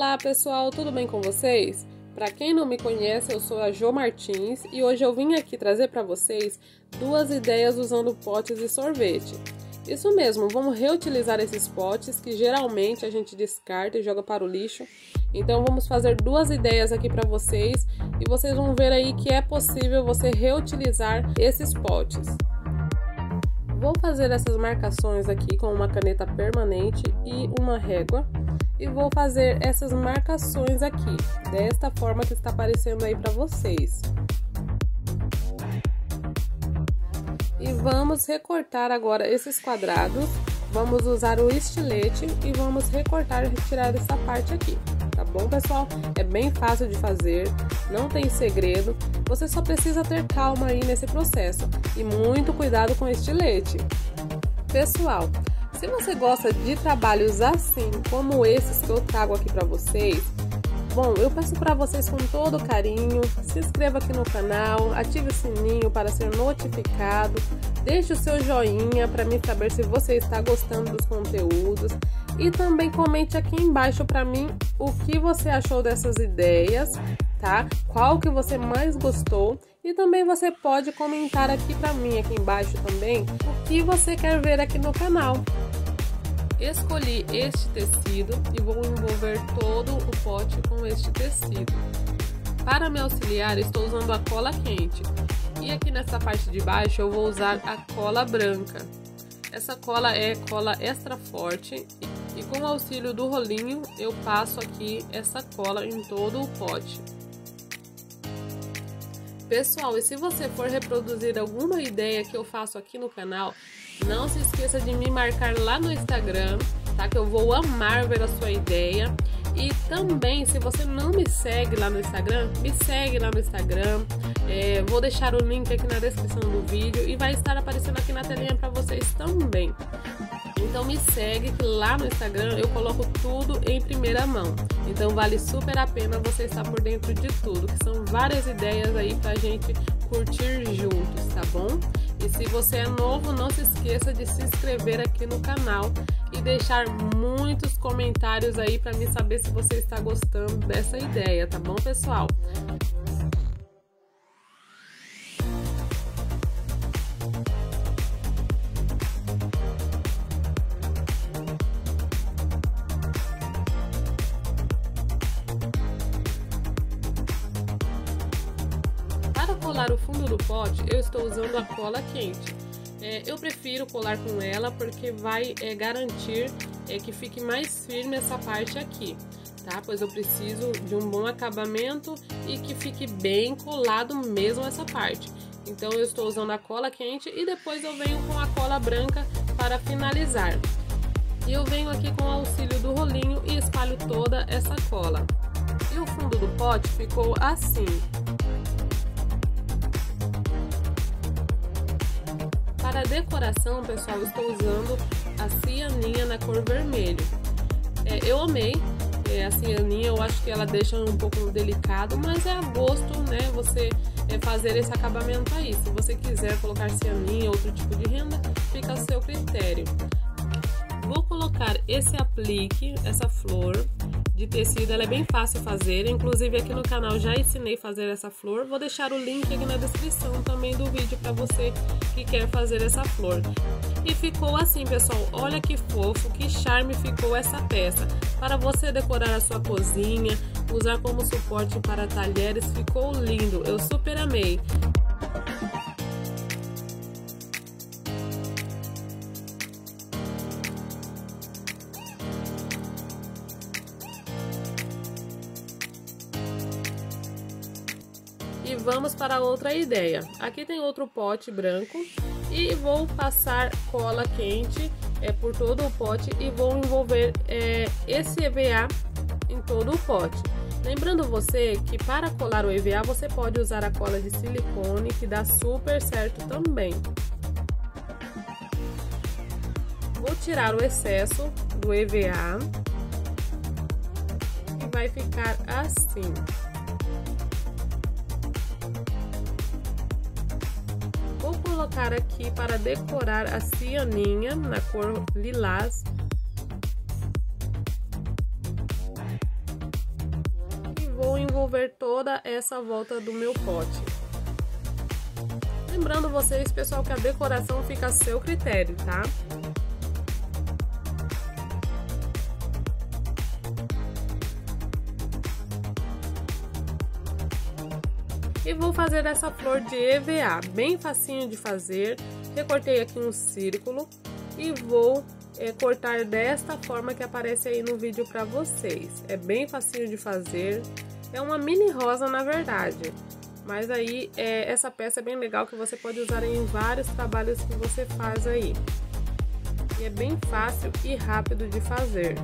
Olá pessoal, tudo bem com vocês? Para quem não me conhece, eu sou a Jo Martins e hoje eu vim aqui trazer para vocês duas ideias usando potes de sorvete. Isso mesmo, vamos reutilizar esses potes que geralmente a gente descarta e joga para o lixo. Então vamos fazer duas ideias aqui para vocês e vocês vão ver aí que é possível você reutilizar esses potes. Vou fazer essas marcações aqui com uma caneta permanente e uma régua. E vou fazer essas marcações aqui, desta forma que está aparecendo aí para vocês. E vamos recortar agora esses quadrados, vamos usar o estilete e vamos recortar e retirar essa parte aqui, tá bom pessoal? É bem fácil de fazer, não tem segredo, você só precisa ter calma aí nesse processo e muito cuidado com o estilete. Pessoal, se você gosta de trabalhos assim, como esses que eu trago aqui para vocês, bom, eu peço para vocês com todo carinho, se inscreva aqui no canal, ative o sininho para ser notificado, deixe o seu joinha para mim saber se você está gostando dos conteúdos e também comente aqui embaixo para mim o que você achou dessas ideias, tá? Qual que você mais gostou? E também você pode comentar aqui para mim, aqui embaixo também, o que você quer ver aqui no canal. Escolhi este tecido e vou envolver todo o pote com este tecido. Para me auxiliar, estou usando a cola quente. E aqui nessa parte de baixo eu vou usar a cola branca. Essa cola é cola extra forte e com o auxílio do rolinho eu passo aqui essa cola em todo o pote. Pessoal, e se você for reproduzir alguma ideia que eu faço aqui no canal, não se esqueça de me marcar lá no Instagram, tá? Que eu vou amar ver a sua ideia. E também, se você não me segue lá no Instagram, me segue lá no Instagram. Vou deixar o link aqui na descrição do vídeo e vai estar aparecendo aqui na telinha para vocês também. Então me segue, que lá no Instagram eu coloco tudo em primeira mão. Então vale super a pena você estar por dentro de tudo, que são várias ideias aí pra gente curtir juntos, tá bom? E se você é novo, não se esqueça de se inscrever aqui no canal e deixar muitos comentários aí pra mim saber se você está gostando dessa ideia, tá bom, pessoal? Colar o fundo do pote, eu estou usando a cola quente. Eu prefiro colar com ela porque vai garantir que fique mais firme essa parte aqui, tá? Pois eu preciso de um bom acabamento e que fique bem colado mesmo essa parte. Então eu estou usando a cola quente e depois eu venho com a cola branca para finalizar. E eu venho aqui com o auxílio do rolinho e espalho toda essa cola. E o fundo do pote ficou assim. Para decoração, pessoal, estou usando a cianinha na cor vermelho. Eu amei a cianinha, eu acho que ela deixa um pouco delicado, mas é a gosto, né, você fazer esse acabamento aí. Se você quiser colocar cianinha, outro tipo de renda, fica a seu critério. Vou colocar esse aplique, essa flor de tecido, ela é bem fácil fazer, inclusive aqui no canal já ensinei a fazer essa flor, vou deixar o link aqui na descrição também do vídeo para você que quer fazer essa flor. E ficou assim, pessoal, olha que fofo, que charme ficou essa peça. Para você decorar a sua cozinha, usar como suporte para talheres, ficou lindo, eu super amei. E vamos para outra ideia. Aqui tem outro pote branco e vou passar cola quente por todo o pote e vou envolver esse EVA em todo o pote. Lembrando você que para colar o EVA você pode usar a cola de silicone, que dá super certo também. Vou tirar o excesso do EVA e vai ficar assim. Vou colocar aqui para decorar a cianinha na cor lilás desenvolver toda essa volta do meu pote. Lembrando vocês, pessoal, que a decoração fica a seu critério, tá? E vou fazer essa flor de EVA, bem facinho de fazer. Recortei aqui um círculo e vou cortar desta forma que aparece aí no vídeo pra vocês. É bem facinho de fazer, é uma mini rosa na verdade. Mas aí essa peça é bem legal que você pode usar em vários trabalhos que você faz aí. E é bem fácil e rápido de fazer.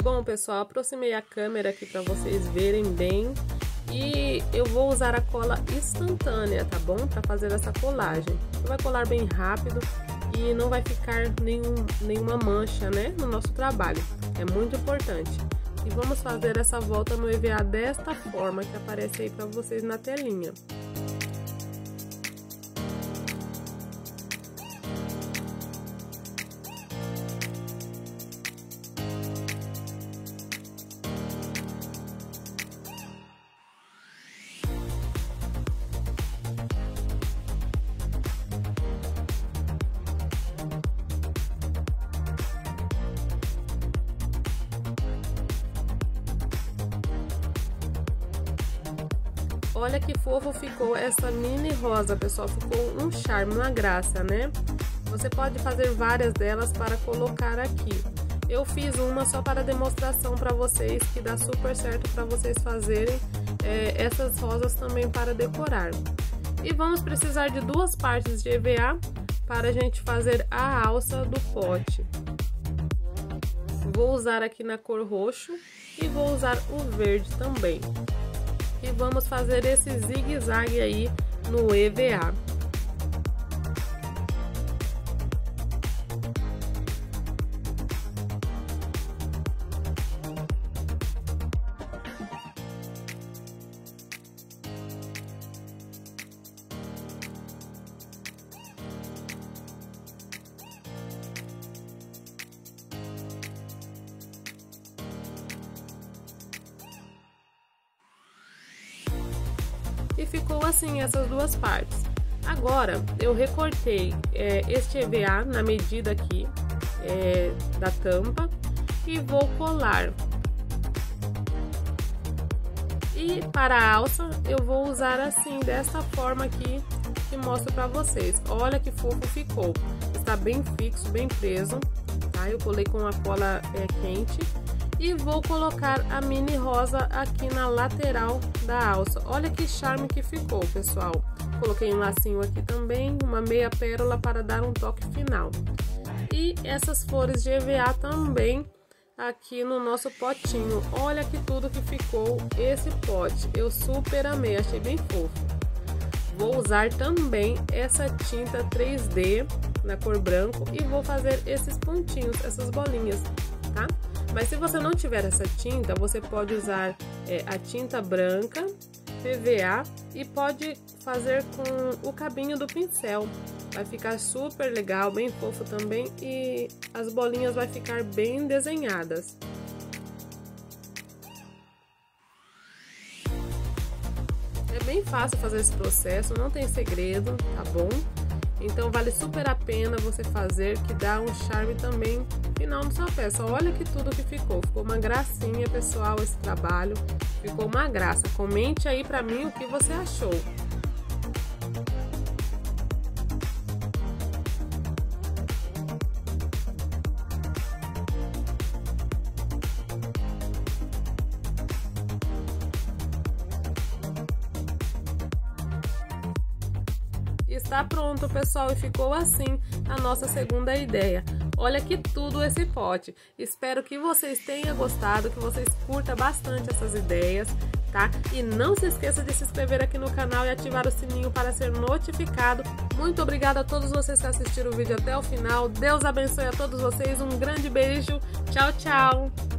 Bom, pessoal, aproximei a câmera aqui para vocês verem bem e eu vou usar a cola instantânea, tá bom? Para fazer essa colagem. Vai colar bem rápido e não vai ficar nenhuma mancha, né, no nosso trabalho. É muito importante. E vamos fazer essa volta no EVA desta forma que aparece aí para vocês na telinha. Olha que fofo ficou essa mini rosa, pessoal, ficou um charme, uma graça, né? Você pode fazer várias delas para colocar aqui. Eu fiz uma só para demonstração para vocês, que dá super certo para vocês fazerem essas rosas também para decorar. E vamos precisar de duas partes de EVA para a gente fazer a alça do pote. Vou usar aqui na cor roxo e vou usar o verde também. E vamos fazer esse zigue-zague aí no EVA. E ficou assim essas duas partes. Agora eu recortei este EVA na medida aqui da tampa e vou colar. E para a alça eu vou usar assim, dessa forma aqui que mostro para vocês. Olha que fofo ficou, está bem fixo, bem preso, tá? Eu colei com a cola quente. E vou colocar a mini rosa aqui na lateral da alça. Olha que charme que ficou, pessoal. Coloquei um lacinho aqui também, uma meia pérola para dar um toque final. E essas flores de EVA também aqui no nosso potinho. Olha que tudo que ficou esse pote. Eu super amei, achei bem fofo. Vou usar também essa tinta 3D na cor branco e vou fazer esses pontinhos, essas bolinhas, tá? Mas se você não tiver essa tinta, você pode usar a tinta branca, PVA, e pode fazer com o cabinho do pincel. Vai ficar super legal, bem fofo também, e as bolinhas vai ficar bem desenhadas. É bem fácil fazer esse processo, não tem segredo, tá bom? Então vale super a pena você fazer, que dá um charme também final da sua peça. Olha que tudo que ficou, ficou uma gracinha, pessoal, esse trabalho, ficou uma graça. Comente aí pra mim o que você achou. Tá pronto, pessoal, e ficou assim a nossa segunda ideia. Olha que tudo esse pote. Espero que vocês tenham gostado, que vocês curtam bastante essas ideias, tá? E não se esqueça de se inscrever aqui no canal e ativar o sininho para ser notificado. Muito obrigada a todos vocês que assistiram o vídeo até o final. Deus abençoe a todos vocês. Um grande beijo. Tchau, tchau!